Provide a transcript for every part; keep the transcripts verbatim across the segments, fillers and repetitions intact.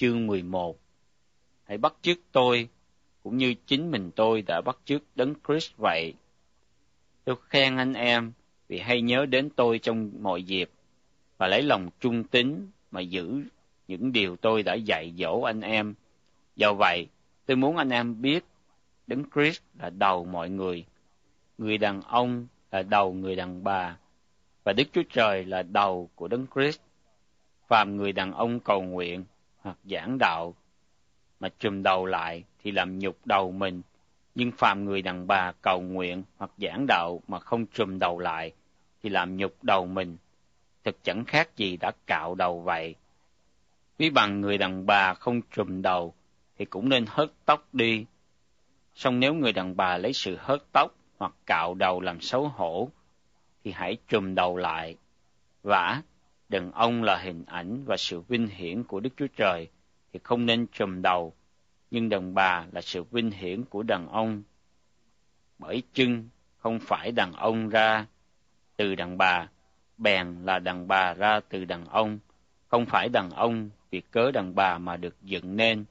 chương mười một. Hãy bắt chước tôi, cũng như chính mình tôi đã bắt chước Đấng Christ vậy. Tôi khen anh em vì hay nhớ đến tôi trong mọi dịp, và lấy lòng trung tín mà giữ những điều tôi đã dạy dỗ anh em. Do vậy, tôi muốn anh em biết Đấng Christ là đầu mọi người, người đàn ông là đầu người đàn bà, và Đức Chúa Trời là đầu của Đấng Christ. Phàm người đàn ông cầu nguyện hoặc giảng đạo mà chùm đầu lại thì làm nhục đầu mình, nhưng phàm người đàn bà cầu nguyện hoặc giảng đạo mà không chùm đầu lại thì làm nhục đầu mình, thực chẳng khác gì đã cạo đầu vậy. Ví bằng người đàn bà không chùm đầu thì cũng nên hớt tóc đi. Song nếu người đàn bà lấy sự hớt tóc hoặc cạo đầu làm xấu hổ, thì hãy chùm đầu lại. Vả, đàn ông là hình ảnh và sự vinh hiển của Đức Chúa Trời, thì không nên chùm đầu, nhưng đàn bà là sự vinh hiển của đàn ông. Bởi chưng không phải đàn ông ra từ đàn bà, bèn là đàn bà ra từ đàn ông. Không phải đàn ông vì cớ đàn bà mà được dựng nên,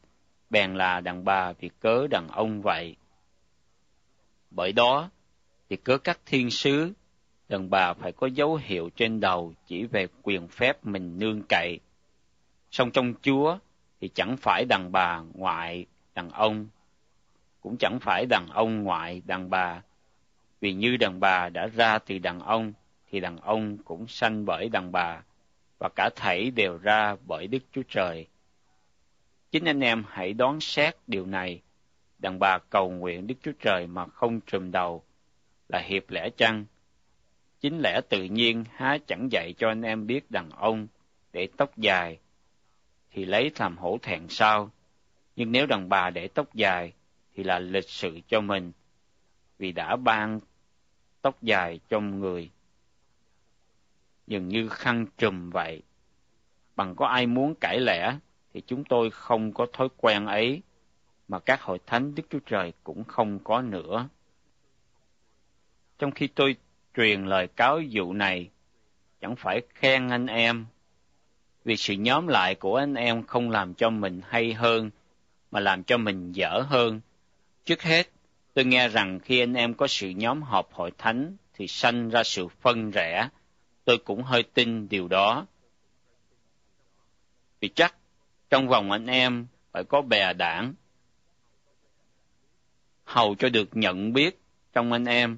bèn là đàn bà vì cớ đàn ông vậy. Bởi đó, vì cớ các thiên sứ, đàn bà phải có dấu hiệu trên đầu chỉ về quyền phép mình nương cậy. Song trong Chúa thì chẳng phải đàn bà ngoại đàn ông, cũng chẳng phải đàn ông ngoại đàn bà. Vì như đàn bà đã ra từ đàn ông, thì đàn ông cũng sanh bởi đàn bà, và cả thảy đều ra bởi Đức Chúa Trời. Chính anh em hãy đoán xét điều này. Đàn bà cầu nguyện Đức Chúa Trời mà không trùm đầu là hiệp lẽ chăng? Chính lẽ tự nhiên há chẳng dạy cho anh em biết đàn ông để tóc dài thì lấy làm hổ thẹn sao? Nhưng nếu đàn bà để tóc dài thì là lịch sự cho mình, vì đã ban tóc dài cho người, dường như khăn trùm vậy. Bằng có ai muốn cãi lẽ thì chúng tôi không có thói quen ấy, mà các hội thánh Đức Chúa Trời cũng không có nữa. Trong khi tôi truyền lời cáo dụ này, chẳng phải khen anh em, vì sự nhóm lại của anh em không làm cho mình hay hơn, mà làm cho mình dở hơn. Trước hết, tôi nghe rằng khi anh em có sự nhóm họp hội thánh thì sanh ra sự phân rẽ. Tôi cũng hơi tin điều đó, vì chắc trong vòng anh em phải có bè đảng, hầu cho được nhận biết trong anh em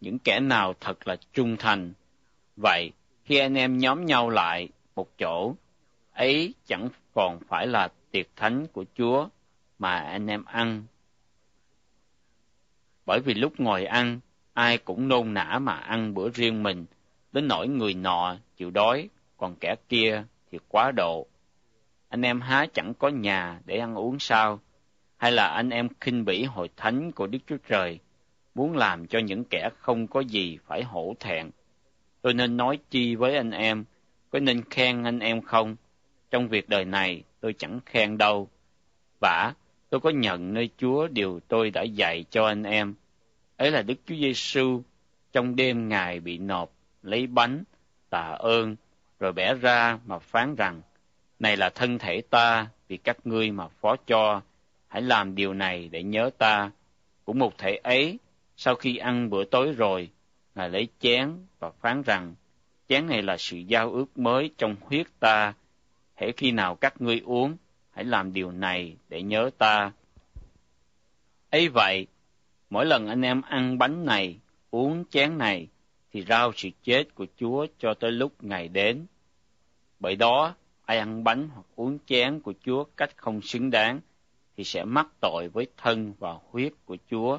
những kẻ nào thật là trung thành. Vậy khi anh em nhóm nhau lại một chỗ, ấy chẳng còn phải là tiệc thánh của Chúa mà anh em ăn. Bởi vì lúc ngồi ăn, ai cũng nôn nã mà ăn bữa riêng mình, đến nỗi người nọ chịu đói, còn kẻ kia thì quá độ. Anh em há chẳng có nhà để ăn uống sao? Hay là anh em khinh bỉ hội thánh của Đức Chúa Trời, muốn làm cho những kẻ không có gì phải hổ thẹn? Tôi nên nói chi với anh em? Có nên khen anh em không? Trong việc đời này tôi chẳng khen đâu. Vả, tôi có nhận nơi Chúa điều tôi đã dạy cho anh em. Ấy là Đức Chúa Giêsu trong đêm Ngài bị nộp, lấy bánh, tạ ơn, rồi bẻ ra mà phán rằng: Này là thân thể ta vì các ngươi mà phó cho, hãy làm điều này để nhớ ta. Cũng một thể ấy, sau khi ăn bữa tối rồi, Ngài lấy chén và phán rằng: Chén này là sự giao ước mới trong huyết ta. Hễ khi nào các ngươi uống, hãy làm điều này để nhớ ta. Ấy vậy, mỗi lần anh em ăn bánh này, uống chén này, thì rao sự chết của Chúa cho tới lúc Ngài đến. Bởi đó, ai ăn bánh hoặc uống chén của Chúa cách không xứng đáng thì sẽ mắc tội với thân và huyết của Chúa.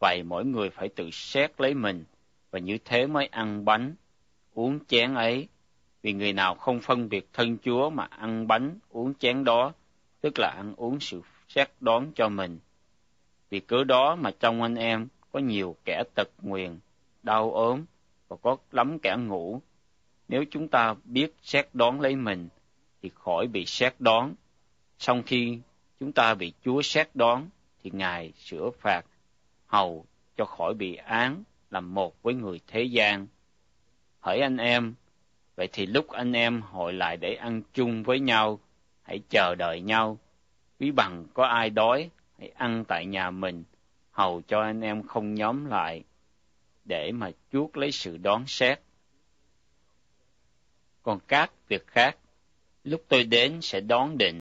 Vậy mỗi người phải tự xét lấy mình, và như thế mới ăn bánh, uống chén ấy. Vì người nào không phân biệt thân Chúa mà ăn bánh, uống chén đó, tức là ăn uống sự xét đoán cho mình. Vì cớ đó mà trong anh em có nhiều kẻ tật nguyền, đau ốm, và có lắm kẻ ngủ. Nếu chúng ta biết xét đoán lấy mình, thì khỏi bị xét đoán. Song khi chúng ta bị Chúa xét đoán, thì Ngài sửa phạt, hầu cho khỏi bị án làm một với người thế gian. Hỡi anh em, vậy thì lúc anh em hội lại để ăn chung với nhau, hãy chờ đợi nhau. Ví bằng có ai đói, hãy ăn tại nhà mình, hầu cho anh em không nhóm lại, để mà chuốc lấy sự đoán xét. Còn các việc khác, lúc tôi đến sẽ đón định.